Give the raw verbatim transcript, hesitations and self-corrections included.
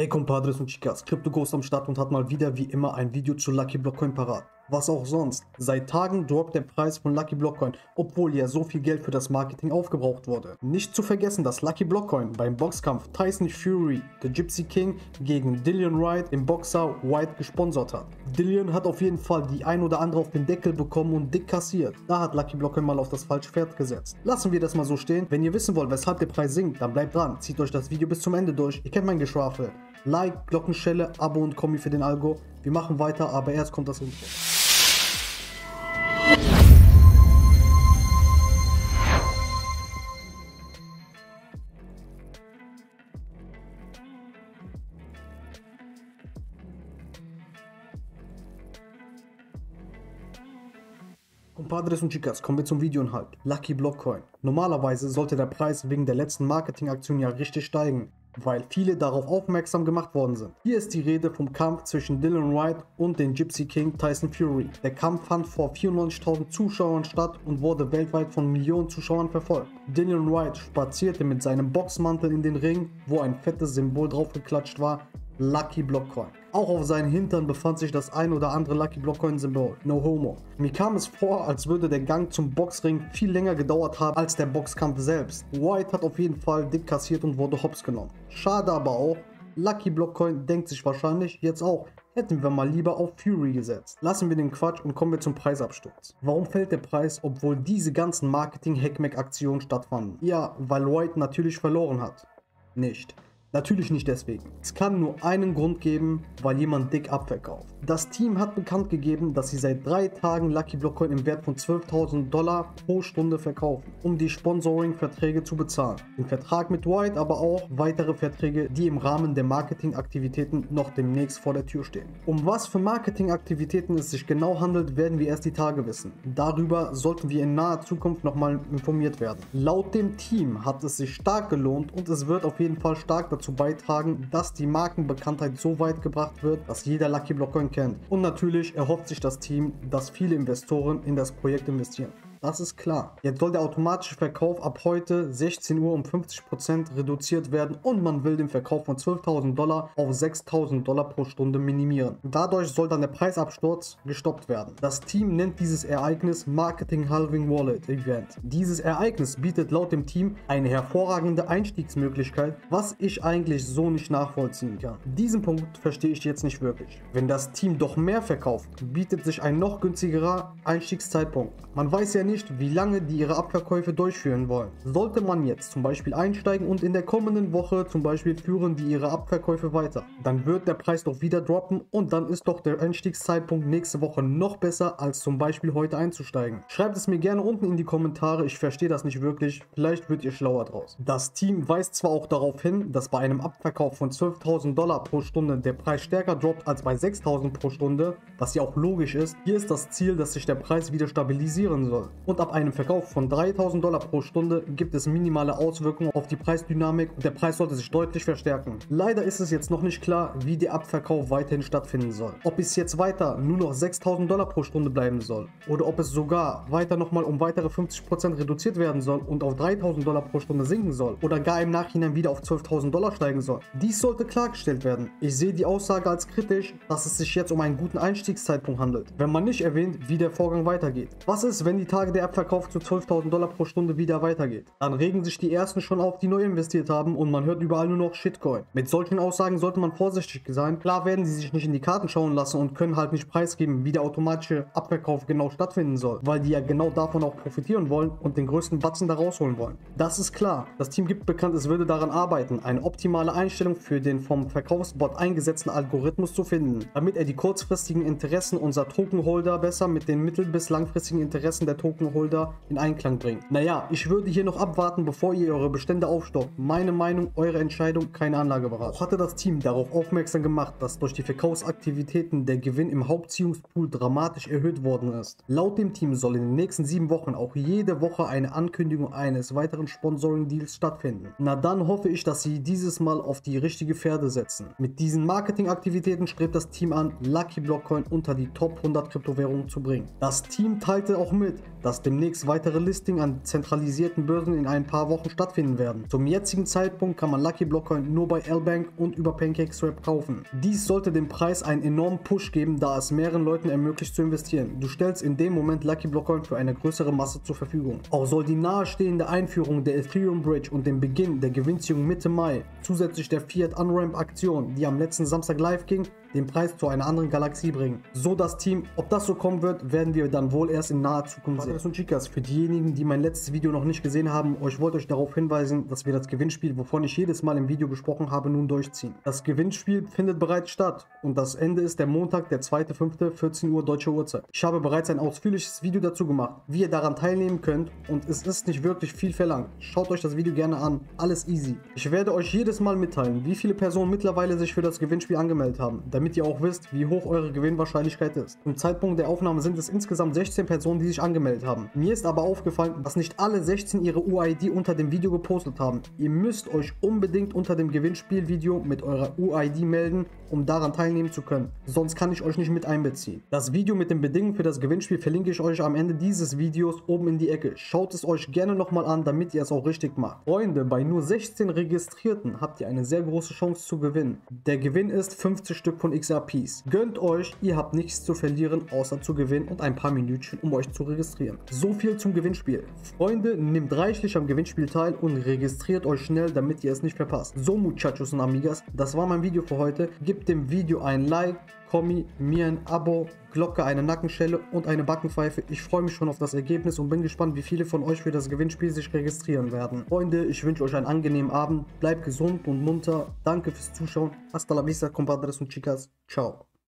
Hey Compadres und Chicas, Krypto Ghost am Start und hat mal wieder wie immer ein Video zu Lucky Block Coin parat. Was auch sonst, seit Tagen droppt der Preis von Lucky Block Coin, obwohl ja so viel Geld für das Marketing aufgebraucht wurde. Nicht zu vergessen, dass Lucky Block Coin beim Boxkampf Tyson Fury, der Gypsy King, gegen Dillian Whyte, den Boxer Whyte, gesponsert hat. Dillian hat auf jeden Fall die ein oder andere auf den Deckel bekommen und dick kassiert. Da hat Lucky Block Coin mal auf das falsche Pferd gesetzt. Lassen wir das mal so stehen. Wenn ihr wissen wollt, weshalb der Preis sinkt, dann bleibt dran, zieht euch das Video bis zum Ende durch. Ihr kennt mein Geschwafel. Like, Glockenschelle, Abo und Kommi für den Algo. Wir machen weiter, aber erst kommt das Intro. Compadres und Chicas, kommen wir zum Videoinhalt. Lucky Block Coin. Normalerweise sollte der Preis wegen der letzten Marketingaktion ja richtig steigen, weil viele darauf aufmerksam gemacht worden sind. Hier ist die Rede vom Kampf zwischen Dillian Whyte und den Gypsy King Tyson Fury. Der Kampf fand vor vierundneunzigtausend Zuschauern statt und wurde weltweit von Millionen Zuschauern verfolgt. Dillian Whyte spazierte mit seinem Boxmantel in den Ring, wo ein fettes Symbol draufgeklatscht war: Lucky Block Coin. Auch auf seinen Hintern befand sich das ein oder andere Lucky Block Coin Symbol. No homo. Mir kam es vor, als würde der Gang zum Boxring viel länger gedauert haben als der Boxkampf selbst. Whyte hat auf jeden Fall dick kassiert und wurde hops genommen. Schade aber auch, Lucky Block Coin denkt sich wahrscheinlich jetzt auch: Hätten wir mal lieber auf Fury gesetzt. Lassen wir den Quatsch und kommen wir zum Preisabsturz. Warum fällt der Preis, obwohl diese ganzen Marketing-Hackmack-Aktionen stattfanden? Ja, weil Whyte natürlich verloren hat. Nicht. Natürlich nicht deswegen. Es kann nur einen Grund geben, weil jemand dick abverkauft. Das Team hat bekannt gegeben, dass sie seit drei Tagen Lucky Block Coin im Wert von zwölftausend Dollar pro Stunde verkaufen, um die Sponsoring-Verträge zu bezahlen. Den Vertrag mit Whyte, aber auch weitere Verträge, die im Rahmen der Marketingaktivitäten noch demnächst vor der Tür stehen. Um was für Marketingaktivitäten es sich genau handelt, werden wir erst die Tage wissen. Darüber sollten wir in naher Zukunft nochmal informiert werden. Laut dem Team hat es sich stark gelohnt und es wird auf jeden Fall stark dazu beitragen, dass die Markenbekanntheit so weit gebracht wird, dass jeder Lucky Block Coin kennt. Und natürlich erhofft sich das Team, dass viele Investoren in das Projekt investieren. Das ist klar. Jetzt soll der automatische Verkauf ab heute sechzehn Uhr um fünfzig Prozent reduziert werden und man will den Verkauf von zwölftausend Dollar auf sechstausend Dollar pro Stunde minimieren. Dadurch soll dann der Preisabsturz gestoppt werden. Das Team nennt dieses Ereignis Marketing Halving Wallet Event. Dieses Ereignis bietet laut dem Team eine hervorragende Einstiegsmöglichkeit, was ich eigentlich so nicht nachvollziehen kann. Diesen Punkt verstehe ich jetzt nicht wirklich. Wenn das Team doch mehr verkauft, bietet sich ein noch günstigerer Einstiegszeitpunkt. Man weiß ja nicht, nicht, wie lange die ihre Abverkäufe durchführen wollen. Sollte man jetzt zum Beispiel einsteigen und in der kommenden Woche zum Beispiel führen die ihre Abverkäufe weiter, dann wird der Preis doch wieder droppen und dann ist doch der Einstiegszeitpunkt nächste Woche noch besser als zum Beispiel heute einzusteigen. Schreibt es mir gerne unten in die Kommentare, ich verstehe das nicht wirklich, vielleicht wird ihr schlauer draus. Das Team weist zwar auch darauf hin, dass bei einem Abverkauf von zwölftausend Dollar pro Stunde der Preis stärker droppt als bei sechstausend pro Stunde, was ja auch logisch ist. Hier ist das Ziel, dass sich der Preis wieder stabilisieren soll. Und ab einem Verkauf von dreitausend Dollar pro Stunde gibt es minimale Auswirkungen auf die Preisdynamik und der Preis sollte sich deutlich verstärken. Leider ist es jetzt noch nicht klar, wie der Abverkauf weiterhin stattfinden soll. Ob es jetzt weiter nur noch sechstausend Dollar pro Stunde bleiben soll oder ob es sogar weiter nochmal um weitere fünfzig Prozent reduziert werden soll und auf dreitausend Dollar pro Stunde sinken soll oder gar im Nachhinein wieder auf zwölftausend Dollar steigen soll. Dies sollte klargestellt werden. Ich sehe die Aussage als kritisch, dass es sich jetzt um einen guten Einstiegszeitpunkt handelt, wenn man nicht erwähnt, wie der Vorgang weitergeht. Was ist, wenn die Tage der Abverkauf zu zwölftausend Dollar pro Stunde wieder weitergeht? Dann regen sich die ersten schon auf, die neu investiert haben und man hört überall nur noch Shitcoin. Mit solchen Aussagen sollte man vorsichtig sein. Klar werden sie sich nicht in die Karten schauen lassen und können halt nicht preisgeben, wie der automatische Abverkauf genau stattfinden soll, weil die ja genau davon auch profitieren wollen und den größten Batzen da rausholen wollen. Das ist klar. Das Team gibt bekannt, es würde daran arbeiten, eine optimale Einstellung für den vom Verkaufsbot eingesetzten Algorithmus zu finden, damit er die kurzfristigen Interessen unserer Tokenholder besser mit den mittel- bis langfristigen Interessen der Token Holder in Einklang bringen. Naja, ich würde hier noch abwarten, bevor ihr eure Bestände aufstockt. Meine Meinung, eure Entscheidung, keine Anlageberatung. Auch hatte das Team darauf aufmerksam gemacht, dass durch die Verkaufsaktivitäten der Gewinn im Hauptziehungspool dramatisch erhöht worden ist. Laut dem Team soll in den nächsten sieben Wochen auch jede Woche eine Ankündigung eines weiteren Sponsoring-Deals stattfinden. Na dann hoffe ich, dass sie dieses Mal auf die richtige Pferde setzen. Mit diesen Marketingaktivitäten strebt das Team an, Lucky Block Coin unter die Top hundert Kryptowährungen zu bringen. Das Team teilte auch mit, dass dass demnächst weitere Listing an zentralisierten Börsen in ein paar Wochen stattfinden werden. Zum jetzigen Zeitpunkt kann man Lucky Block Coin nur bei L-Bank und über PancakeSwap kaufen. Dies sollte dem Preis einen enormen Push geben, da es mehreren Leuten ermöglicht zu investieren. Du stellst in dem Moment Lucky Block Coin für eine größere Masse zur Verfügung. Auch soll die nahestehende Einführung der Ethereum Bridge und dem Beginn der Gewinnziehung Mitte Mai, zusätzlich der Fiat-Unramp-Aktion, die am letzten Samstag live ging, den Preis zu einer anderen Galaxie bringen. So das Team, ob das so kommen wird, werden wir dann wohl erst in naher Zukunft sehen. Und Chicas, für diejenigen, die mein letztes Video noch nicht gesehen haben, ich wollte euch darauf hinweisen, dass wir das Gewinnspiel, wovon ich jedes Mal im Video gesprochen habe, nun durchziehen. Das Gewinnspiel findet bereits statt und das Ende ist der Montag, der zweite fünfte, vierzehn Uhr deutsche Uhrzeit. Ich habe bereits ein ausführliches Video dazu gemacht, wie ihr daran teilnehmen könnt, und es ist nicht wirklich viel verlangt. Schaut euch das Video gerne an, alles easy. Ich werde euch jedes Mal mitteilen, wie viele Personen mittlerweile sich für das Gewinnspiel angemeldet haben, damit ihr auch wisst, wie hoch eure Gewinnwahrscheinlichkeit ist. Zum Zeitpunkt der Aufnahme sind es insgesamt sechzehn Personen, die sich angemeldet haben. Mir ist aber aufgefallen, dass nicht alle sechzehn ihre U I D unter dem Video gepostet haben. Ihr müsst euch unbedingt unter dem Gewinnspielvideo mit eurer U I D melden, um daran teilnehmen zu können. Sonst kann ich euch nicht mit einbeziehen. Das Video mit den Bedingungen für das Gewinnspiel verlinke ich euch am Ende dieses Videos oben in die Ecke. Schaut es euch gerne nochmal an, damit ihr es auch richtig macht. Freunde, bei nur sechzehn Registrierten habt ihr eine sehr große Chance zu gewinnen. Der Gewinn ist fünfzig Stück von X R Ps. Gönnt euch, ihr habt nichts zu verlieren, außer zu gewinnen und ein paar Minütchen, um euch zu registrieren. So viel zum Gewinnspiel. Freunde, nehmt reichlich am Gewinnspiel teil und registriert euch schnell, damit ihr es nicht verpasst. So, Muchachos und Amigas, das war mein Video für heute. Gebt dem Video ein Like, Kommi, mir ein Abo, Glocke, eine Nackenschelle und eine Backenpfeife. Ich freue mich schon auf das Ergebnis und bin gespannt, wie viele von euch für das Gewinnspiel sich registrieren werden. Freunde, ich wünsche euch einen angenehmen Abend. Bleibt gesund und munter. Danke fürs Zuschauen. Hasta la vista, compadres und chicas. Ciao.